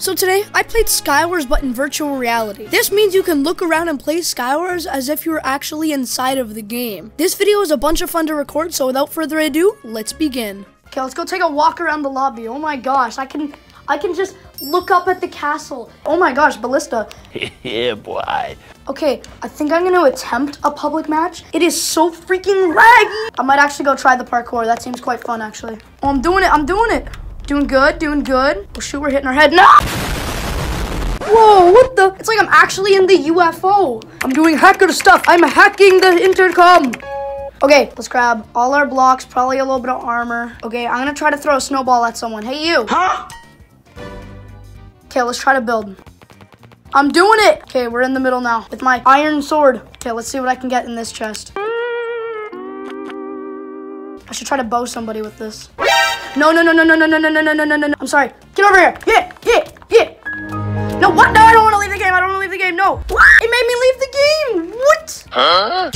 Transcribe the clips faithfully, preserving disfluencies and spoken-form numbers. So today, I played Skywars but in virtual reality. This means you can look around and play Skywars as if you're actually inside of the game. This video is a bunch of fun to record, so without further ado, let's begin. Okay, let's go take a walk around the lobby. Oh my gosh, I can I can just look up at the castle. Oh my gosh, Ballista. Yeah, boy. Okay, I think I'm gonna attempt a public match. It is so freaking laggy. I might actually go try the parkour. That seems quite fun, actually. Oh, I'm doing it, I'm doing it. Doing good, doing good. Oh shoot, we're hitting our head. No! Whoa, what the? It's like I'm actually in the U F O. I'm doing hacker stuff. I'm hacking the intercom. Okay, let's grab all our blocks, probably a little bit of armor. Okay, I'm gonna try to throw a snowball at someone. Hey, you. Huh? Okay, let's try to build. I'm doing it. Okay, we're in the middle now with my iron sword. Okay, let's see what I can get in this chest. I should try to bow somebody with this. No, no, no, no, no, no, no, no, no, no, no, no, no. I'm sorry. Get over here. Get it, get it, get it. No, what? No, I don't want to leave the game. I don't want to leave the game. No. What? It made me leave the game. What? Huh?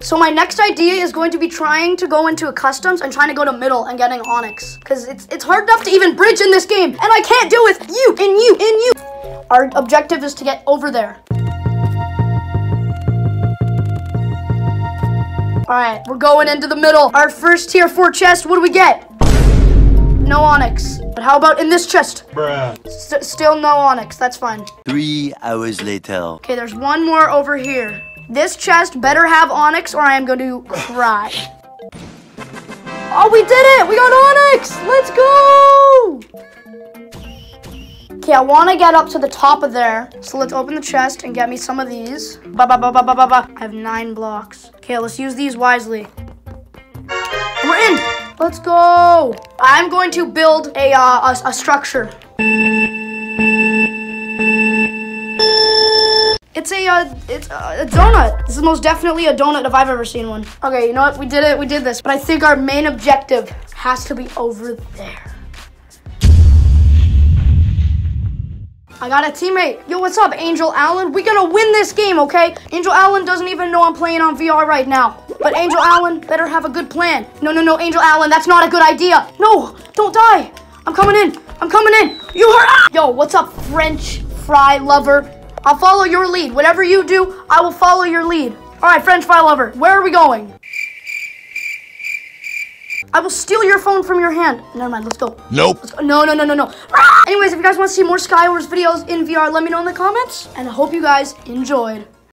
So my next idea is going to be trying to go into a customs and trying to go to middle and getting onyx. Because it's, it's hard enough to even bridge in this game. And I can't do it with you and you and you. Our objective is to get over there. All right, we're going into the middle. Our first tier four chest, what do we get? No onyx. But how about in this chest? Bruh. St still no onyx, that's fine. Three hours later. Okay, there's one more over here. This chest better have onyx or I am going to cry. Oh, we did it, we got onyx, let's go! Okay, I wanna get up to the top of there. So let's open the chest and get me some of these. Ba ba ba ba ba ba ba. I have nine blocks. Okay, let's use these wisely. We're in! Let's go! I'm going to build a, uh, a, a structure. It's a, uh, it's a, a donut. This is most definitely a donut if I've ever seen one. Okay, you know what? We did it, we did this. But I think our main objective has to be over there. I got a teammate. Yo, what's up, Angel Allen? We gonna win this game, okay? Angel Allen doesn't even know I'm playing on V R right now. But Angel Allen better have a good plan. No, no, no, Angel Allen, that's not a good idea. No, don't die. I'm coming in, I'm coming in. You heard? Yo, what's up, French fry lover? I'll follow your lead. Whatever you do, I will follow your lead. All right, French fry lover, where are we going? I will steal your phone from your hand. Never mind, let's go. Nope. Let's go. No, no, no, no, no. Ah! Anyways, if you guys want to see more Skywars videos in V R, let me know in the comments. And I hope you guys enjoyed.